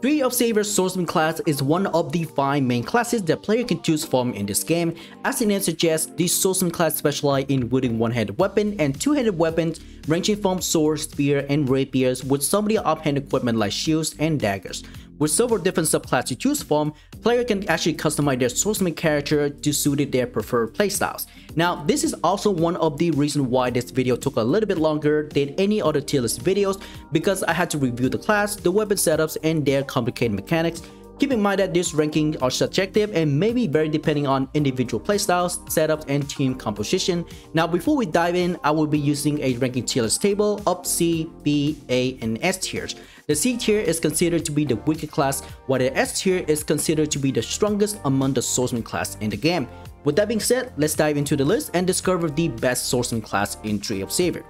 Tree of Savior Swordsman class is one of the 5 main classes that player can choose from in this game. As the name suggests, the Swordsman class specialize in wielding one-handed weapon and two-handed weapons ranging from swords, spear, and rapiers, with some of the offhand equipment like shields and daggers. With several different subclasses to choose from, player can actually customize their swordsman character to suit their preferred playstyles. Now, this is also one of the reasons why this video took a little bit longer than any other tier list videos, because I had to review the class, the weapon setups, and their complicated mechanics. Keep in mind that these rankings are subjective and may be very depending on individual playstyles, setups, and team composition. Now, before we dive in, I will be using a ranking tier list table of C, B, A, and S tiers. The C tier is considered to be the weakest class, while the S tier is considered to be the strongest among the swordsman class in the game. With that being said, let's dive into the list and discover the best swordsman class in Tree of Savior.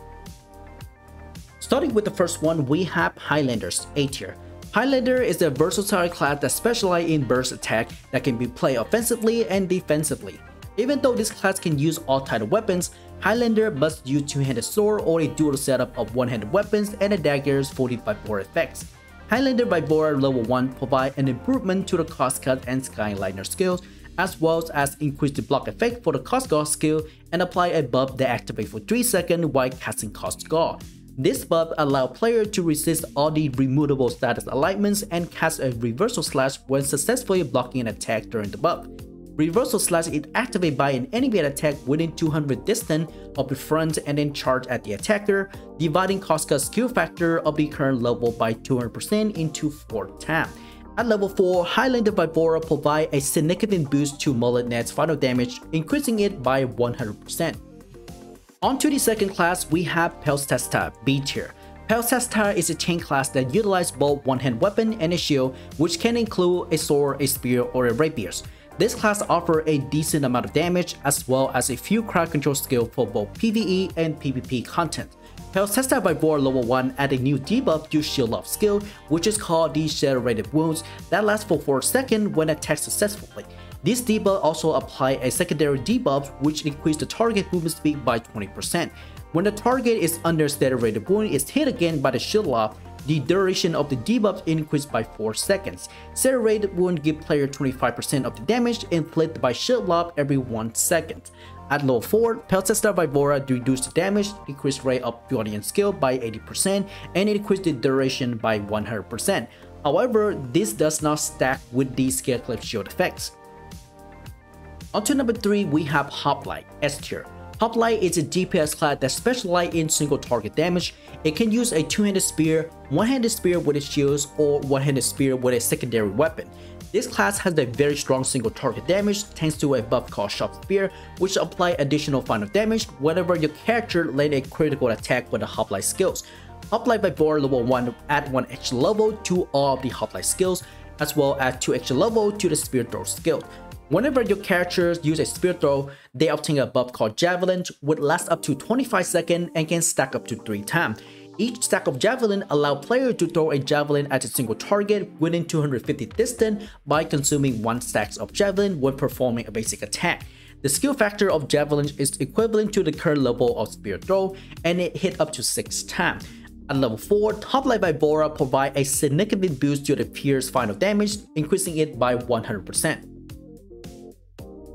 Starting with the first one, we have Highlanders, A tier. Highlander is a versatile class that specializes in burst attack that can be played offensively and defensively. Even though this class can use all types of weapons, Highlander must use two-handed sword or a dual setup of one-handed weapons and a dagger's 45-4 effects. Highlander Vibora level 1 provides an improvement to the Cross Guard and Skyliner skills, as well as increase the block effect for the Cross Guard skill and apply a buff that activates for 3 seconds while casting Cross Guard. This buff allows player to resist all the removable status alignments and cast a Reversal Slash when successfully blocking an attack during the buff. Reversal Slash is activated by an enemy attack within 200 distance of the front and then charge at the attacker, dividing Cross Guard skill factor of the current level by 200% into 4 times. At level 4, Highlander Vibora provides a significant boost to Mullet Net's final damage, increasing it by 100%. On to the second class, we have Peltasta, B tier. Peltasta is a tank class that utilizes both one-hand weapon and a shield, which can include a sword, a spear, or a rapier. This class offers a decent amount of damage, as well as a few crowd control skills for both PvE and PvP content. Peltasta Vibora level 1 adds a new debuff to shield off skill, which is called Decelerated wounds, that lasts for 4 seconds when attacked successfully. This debuff also applies a secondary debuff which increases the target movement speed by 20%. When the target is under steady rate of wound is hit again by the shield off, the duration of the debuff increased by 4 seconds. Steady rate of wound gives player 25% of the damage inflicted by shield off every 1 second. At level 4, Peltasta Vibora reduces the damage, increased rate of Guardian skill by 80%, and increased the duration by 100%. However, this does not stack with the Scarecliff shield effects. On to number 3, we have Hoplite, S tier. Hoplite is a DPS class that specializes in single target damage. It can use a two-handed spear, one-handed spear with its shields, or one-handed spear with a secondary weapon. This class has a very strong single target damage thanks to a buff called Sharp Spear, which applies additional final damage whenever your character lands a critical attack with the Hoplite skills. Hoplite Vibora level 1 adds 1 extra level to all of the Hoplite skills, as well as 2 extra level to the Spear Throw skill. Whenever your characters use a spear throw, they obtain a buff called Javelin, which lasts up to 25 seconds and can stack up to 3 times. Each stack of Javelin allows player to throw a Javelin at a single target within 250 distance by consuming 1 stack of Javelin when performing a basic attack. The skill factor of Javelin is equivalent to the current level of spear throw, and it hits up to 6 times. At level 4, Hoplite Vibora provides a significant boost to the pierce final damage, increasing it by 100%.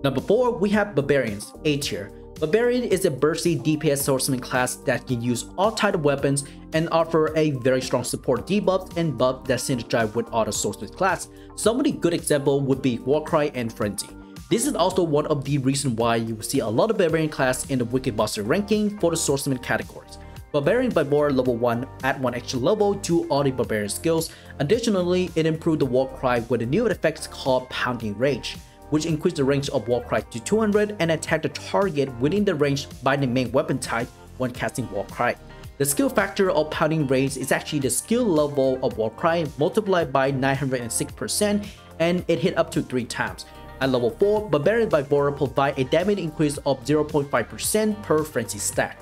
Number 4, we have Barbarians, A tier. Barbarian is a bursty DPS swordsman class that can use all types of weapons and offer a very strong support debuff and buff that synergize with other swordsman class. Some of the good examples would be Warcry and Frenzy. This is also one of the reasons why you will see a lot of Barbarian class in the Wicked Buster ranking for the swordsman categories. Barbarian Vibora level 1 adds 1 extra level to all the Barbarian skills. Additionally, it improved the Warcry with a new effect called Pounding Rage, which increased the range of Warcry to 200 and attack the target within the range by the main weapon type when casting Warcry. The skill factor of Pounding Rage is actually the skill level of Warcry multiplied by 906%, and it hit up to 3 times. At level 4, Barbarian Vibora provides a damage increase of 0.5% per Frenzy stack.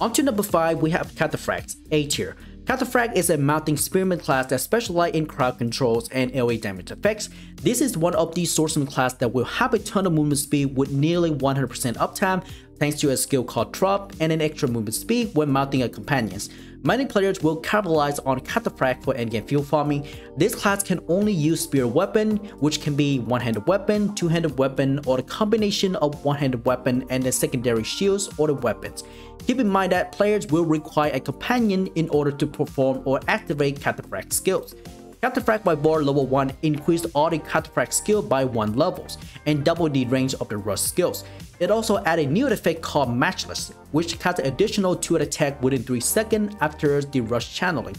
On to number 5, we have Cataphract, A tier. Cataphract is a mounting spearman class that specializes in crowd controls and AoE damage effects. This is one of the swordsman class that will have a ton of movement speed with nearly 100% uptime thanks to a skill called Drop and an extra movement speed when mounting a companion. Many players will capitalize on Cataphract for endgame fuel farming. This class can only use spear weapon, which can be one-handed weapon, two-handed weapon, or a combination of one-handed weapon and the secondary shields or the weapons. Keep in mind that players will require a companion in order to perform or activate Cataphract skills. Cataphract Vibora level 1 increased all the Cataphract skill by 1 levels and double the range of the rush skills. It also added a new effect called Matchless, which casts an additional 2 attack within 3 seconds after the rush channeling.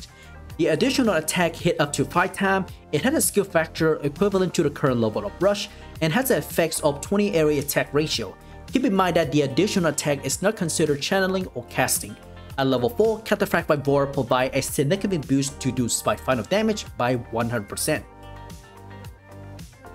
The additional attack hit up to 5 times, it has a skill factor equivalent to the current level of rush, and has an effects of 20 area attack ratio. Keep in mind that the additional attack is not considered channeling or casting. At level 4, Cataphract Vibora provides a significant boost to do spike final damage by 100%.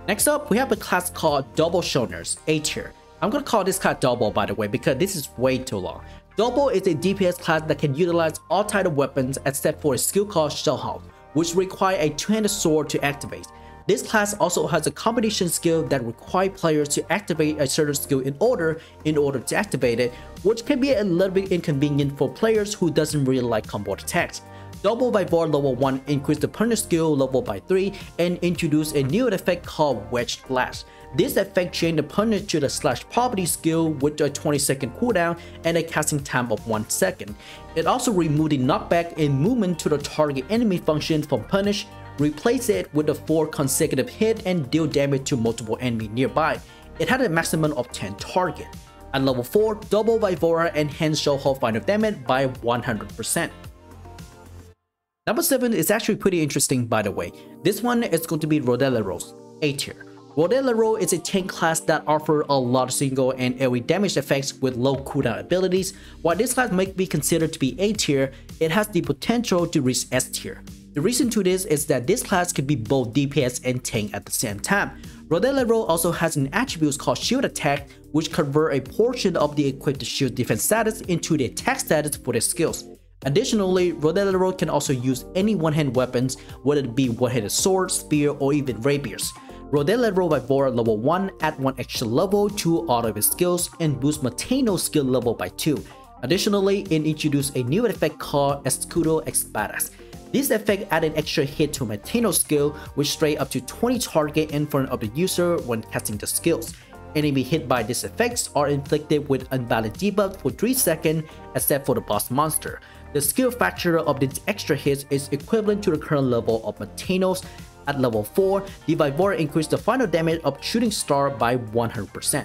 Next up, we have a class called Double Shoners, A tier. I'm gonna call this class Double, by the way, because this is way too long. Double is a DPS class that can utilize all types of weapons except for a skill called Shellhound, which requires a two-handed sword to activate. This class also has a combination skill that requires players to activate a certain skill in order to activate it, which can be a little bit inconvenient for players who doesn't really like combo attacks. Double Vibora level 1 increased the Punish skill level by 3 and introduced a new effect called Wedge Slash. This effect changed the Punish to the Slash property skill with a 20-second cooldown and a casting time of 1 second. It also removed the knockback and movement to the target enemy function from Punish, replace it with a 4 consecutive hit and deal damage to multiple enemies nearby. It had a maximum of 10 targets. At level 4, Double Vibora enhanced Shellhound final damage by 100%. Number 7 is actually pretty interesting, by the way. This one is going to be Rodelero's, A tier. Rodelero is a tank class that offers a lot of single and area damage effects with low cooldown abilities. While this class might be considered to be A tier, it has the potential to reach S tier. The reason to this is that this class can be both DPS and tank at the same time. Rodelero also has an attribute called Shield Attack, which converts a portion of the equipped shield defense status into the attack status for their skills. Additionally, Rodelero can also use any one-hand weapons, whether it be one-handed sword, spear, or even rapiers. Rodelero Vibora level 1 add 1 extra level to all of its skills and boost Matano skill level by 2. Additionally, it introduced a new effect called Escudo Espadas. This effect added an extra hit to Matano skill, which straight up to 20 target in front of the user when casting the skills. Enemy hit by these effects are inflicted with unbalanced debuff for 3 seconds except for the boss monster. The skill factor of these extra hits is equivalent to the current level of Matano's. At level 4, the Vibora increased the final damage of Shooting Star by 100%.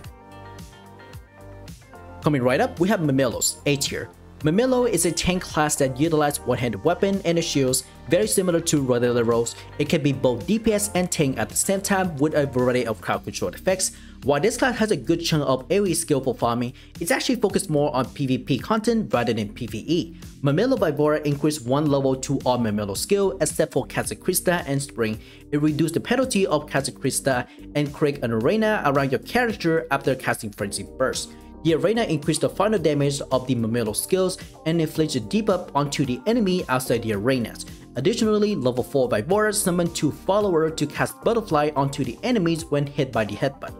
Coming right up, we have Murmillo's, A tier. Murmillo is a tank class that utilizes one-handed weapon and shields, very similar to Rodelero's. It can be both DPS and tank at the same time with a variety of crowd control effects. While this class has a good chunk of area skill for farming, it's actually focused more on PvP content rather than PvE. Murmillo Vibora increased 1 level to all Murmillo skill except for Casa Krista and Spring. It reduced the penalty of Casa Krista and create an arena around your character after casting Frenzy Burst. The arena increased the final damage of the Murmillo skills and inflicts a debuff onto the enemy outside the arenas. Additionally, level 4 Vibora summoned 2 followers to cast Butterfly onto the enemies when hit by the headbutt.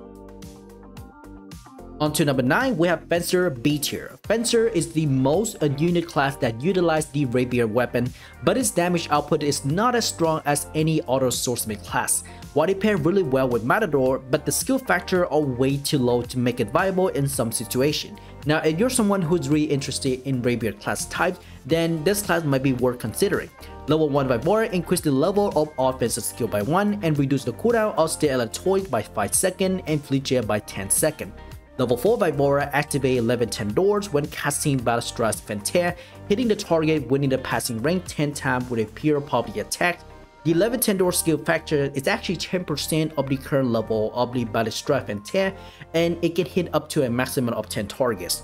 On to number 9, we have Fencer, B tier. Fencer is the most unit class that utilizes the rapier weapon, but its damage output is not as strong as any auto swordsman class. While it pairs really well with Matador, but the skill factor are way too low to make it viable in some situations. Now, if you're someone who's really interested in rapier class types, then this class might be worth considering. Level 1 Vibora increased the level of offensive skill by 1 and reduced the cooldown of Stay Alert by 5 seconds and Fleet by 10 seconds. Level 4 Vibora activate 11-10 doors when casting Battlestra's Fencer, hitting the target within the passing range 10 times with a pure property attack. The 11-10 door skill factor is actually 10% of the current level of the Battlestra's Fencer, and it can hit up to a maximum of 10 targets.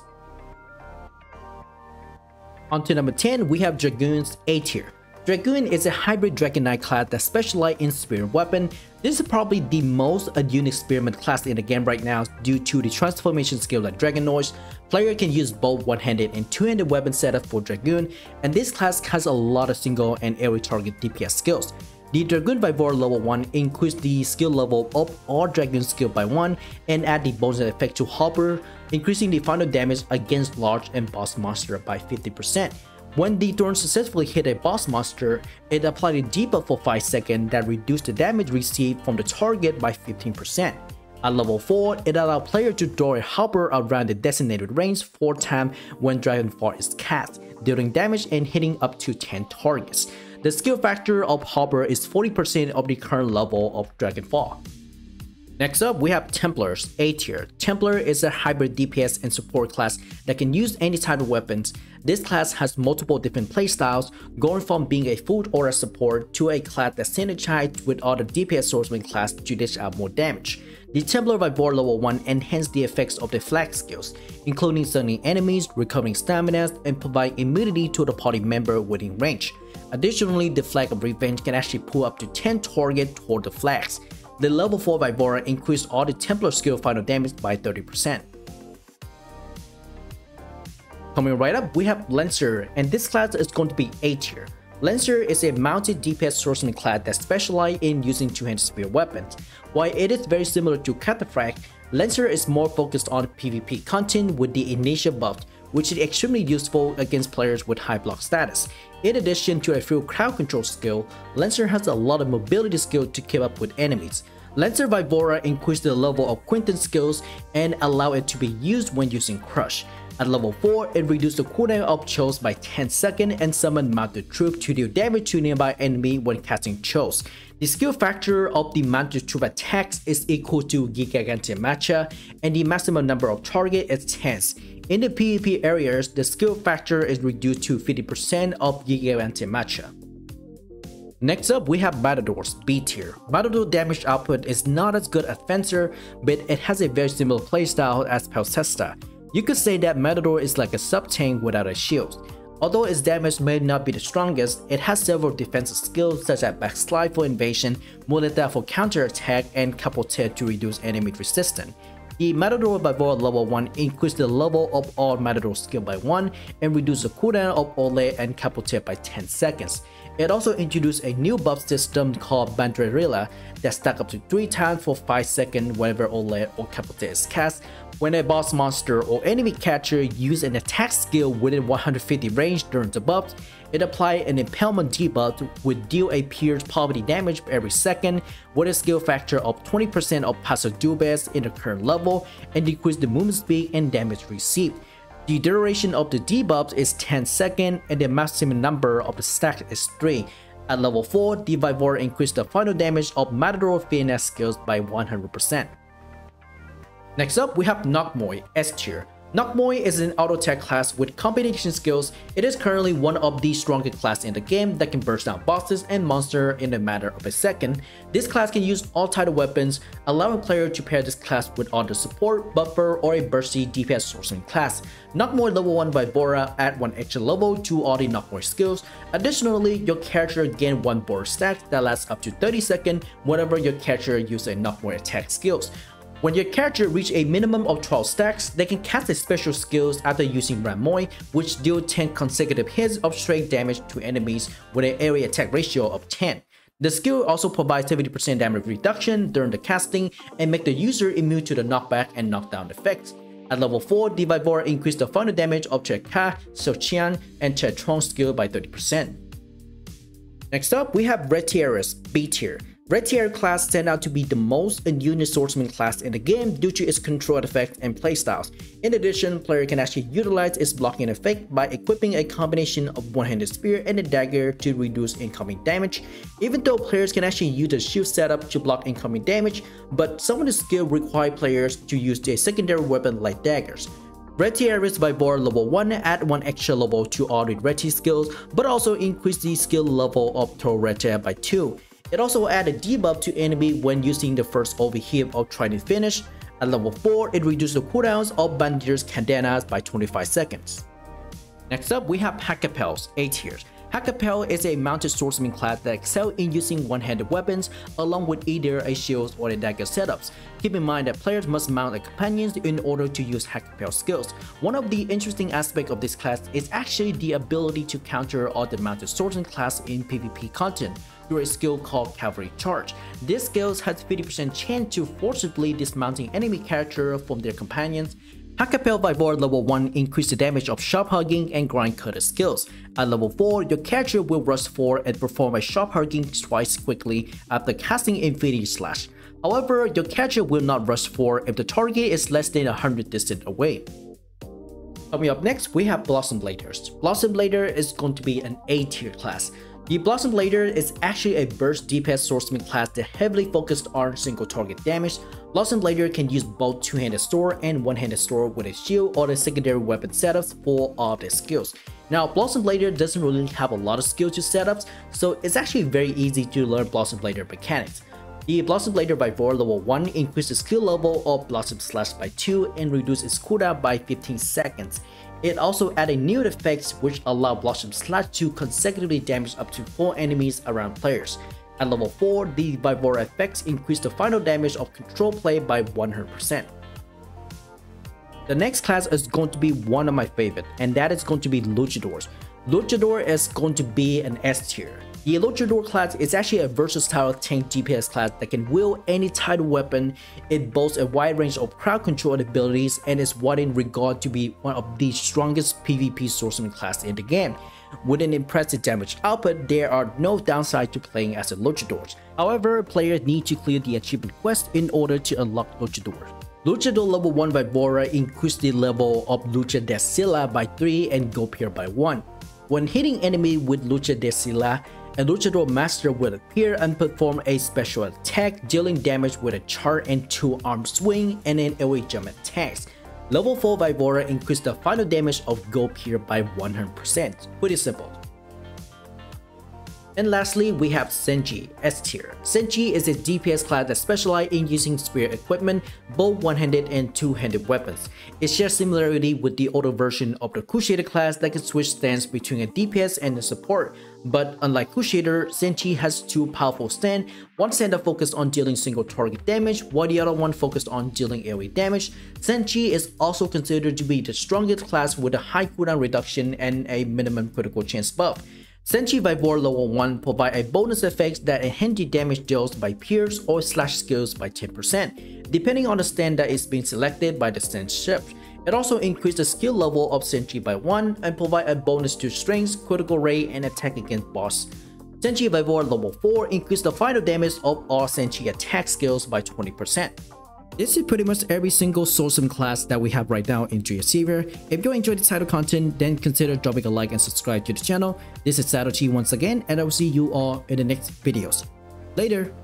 On to number 10, we have Dragoon's, A tier. Dragoon is a hybrid Dragon Knight class that specializes in spear weapon. This is probably the most unique spearman class in the game right now due to the transformation skill like Dragon Noise. Player can use both one-handed and two-handed weapon setup for Dragoon, and this class has a lot of single and area target DPS skills. The Dragoon Vibora level 1 increase the skill level of all Dragoon skill by 1 and add the bonus effect to Hopper, increasing the final damage against large and boss monster by 50%. When the Thorn successfully hit a boss monster, it applied a debuff for 5 seconds that reduced the damage received from the target by 15%. At level 4, it allowed player to draw a Hopper around the designated range 4 times when Dragonfall is cast, dealing damage and hitting up to 10 targets. The skill factor of Hopper is 40% of the current level of Dragonfall. Next up, we have Templars, A tier. Templar is a hybrid DPS and support class that can use any type of weapons. This class has multiple different playstyles, going from being a food or a support to a class that synergizes with other DPS swordsman class to dish out more damage. The Templar Vibora level 1 enhanced the effects of the flag skills, including stunning enemies, recovering stamina, and providing immunity to the party member within range. Additionally, the Flag of Revenge can actually pull up to 10 targets toward the flags. The level 4 Vibora increased all the Templar skill final damage by 30%. Coming right up, we have Lancer, and this class is going to be A tier. Lancer is a mounted DPS swordsman class that specializes in using two-handed spear weapons. While it is very similar to Cataphract, Lancer is more focused on PvP content with the initial buff, which is extremely useful against players with high block status. In addition to a few crowd control skill, Lancer has a lot of mobility skill to keep up with enemies. Lancer Vibora increased the level of Quinton's skills and allow it to be used when using Crush. At level 4, it reduced the cooldown of Chos by 10 seconds and summoned Mounted Troop to deal damage to nearby enemy when casting Chos. The skill factor of the Mounted Troop attacks is equal to Giga Gante Matcha, and the maximum number of targets is 10. In the PvP areas, the skill factor is reduced to 50% of Giga Gante Matcha. Next up, we have Matador's B tier. Matador damage output is not as good as Fencer, but it has a very similar playstyle as Peltasta. You could say that Matador is like a sub-tank without a shield. Although its damage may not be the strongest, it has several defensive skills such as Backslide for invasion, Muleta for counter-attack, and Capote to reduce enemy resistance. The Matador Vibora level 1 increased the level of all Matador skill by 1 and reduced the cooldown of Ole and Capote by 10 seconds. It also introduced a new buff system called Bandrerilla that stack up to 3 times for 5 seconds whenever Ole or Capote is cast, when a boss monster or enemy catcher uses an attack skill within 150 range during the buff. It applies an impalement debuff with deal a pierce poverty damage every second with a skill factor of 20% of passive dual best in the current level and decrease the movement speed and damage received. The duration of the debuff is 10 seconds and the maximum number of the stack is 3. At level 4, the Vibora increased the final damage of Matador Finesse skills by 100%. Next up, we have Nak Muay, S tier. Nak Muay is an auto attack class with combination skills. It is currently one of the strongest classes in the game that can burst down bosses and monsters in a matter of a second. This class can use all types of weapons, allowing players to pair this class with other support, buffer, or a bursty DPS sourcing class. Nak Muay level 1 Vibora add 1 extra level to all the Nak Muay skills. Additionally, your character gain 1 board stack that lasts up to 30 seconds whenever your character uses a Nak Muay attack skills. When your character reaches a minimum of 12 stacks, they can cast a special skill after using Ramoy, which deal 10 consecutive hits of straight damage to enemies with an area attack ratio of 10. The skill also provides 70% damage reduction during the casting and make the user immune to the knockback and knockdown effects. At level 4, the Vibora increased the final damage of Che Ka, Seo Qian, and Che Chong skill by 30%. Next up, we have Retiarius, B tier. Retiarius class turned out to be the most unit swordsman class in the game due to its control effect and playstyles. In addition, player can actually utilize its blocking effect by equipping a combination of one-handed spear and a dagger to reduce incoming damage. Even though players can actually use the shield setup to block incoming damage, but some of the skill require players to use their secondary weapon like daggers. Retiarius Vibora level 1 add 1 extra level to all the Reti skills, but also increase the skill level of Torreta by 2. It also added a debuff to enemy when using the first overheat of Trident Finish. At level 4, it reduced the cooldowns of Bandir's Candanas by 25 seconds. Next up, we have Hackapels, A tier. Hackapel is a mounted swordsman class that excels in using one-handed weapons along with either a shield or a dagger setups. Keep in mind that players must mount their companions in order to use Hackapel skills. One of the interesting aspects of this class is actually the ability to counter all the mounted swordsman class in PvP content. through a skill called Cavalry Charge. This skill has 50% chance to forcibly dismounting enemy character from their companions. Hakapel Vibora level 1 increases the damage of Shop Hugging and Grind Cutter skills. At level 4, your character will rush forward and perform a Shop Hugging twice quickly after casting Infinity Slash. However, your character will not rush forward if the target is less than 100 distance away. Coming up next, we have Blossombladers. Blossomblader is going to be an A tier class. The Blossomblader is actually a burst DPS swordsman class that heavily focused on single target damage. Blossomblader can use both two-handed sword and one-handed sword with a shield or the secondary weapon setups for all of their skills. Now, Blossomblader doesn't really have a lot of skill to setups, so it's actually very easy to learn Blossomblader mechanics. The Blossomblader Vibora level 1 increases the skill level of Blossom Slash by 2 and reduces its cooldown by 15 seconds. It also added new effects which allow Blossom Slash to consecutively damage up to 4 enemies around players. At level 4, the Vibora effects increase the final damage of Control Play by 100%. The next class is going to be one of my favorite, and that is going to be Luchadors. Luchador is going to be an S tier. The Luchador class is actually a versatile tank DPS class that can wield any type of weapon. It boasts a wide range of crowd control abilities and is what in regard to be one of the strongest PvP swordsman class in the game. With an impressive damage output, there are no downside to playing as a Luchador. However, players need to clear the achievement quest in order to unlock Luchador. Luchador level 1 Vibora increased the level of Lucha de Silla by 3 and Gopier by 1. When hitting enemy with Lucha de Silla, a Luchador Master will appear and perform a special attack, dealing damage with a char and two-arm swing and an away jump attacks. Level 4 Vibora increased the final damage of Gopier by 100%. Pretty simple. And lastly, we have Senji, S tier. Senji is a DPS class that specializes in using spear equipment, both one-handed and two-handed weapons. It shares similarity with the older version of the Crusader class that can switch stance between a DPS and a support. But unlike Crusader, Senji has two powerful stands, one stand that focused on dealing single target damage, while the other one focused on dealing AoE damage. Senji is also considered to be the strongest class with a high cooldown reduction and a minimum critical chance buff. Senji Vibora level 1 provides a bonus effect that enhances damage dealt by pierce or slash skills by 10%, depending on the stand that is being selected by the stand shift. It also increases the skill level of Senji by 1 and provides a bonus to strength, critical rate, and attack against boss. Senji Vibora level 4 increases the final damage of all Senji attack skills by 20%. This is pretty much every single swordsman class that we have right now in Tree of Savior. If you enjoyed this title content, then consider dropping a like and subscribe to the channel. This is Sato Chi once again, and I will see you all in the next videos. Later!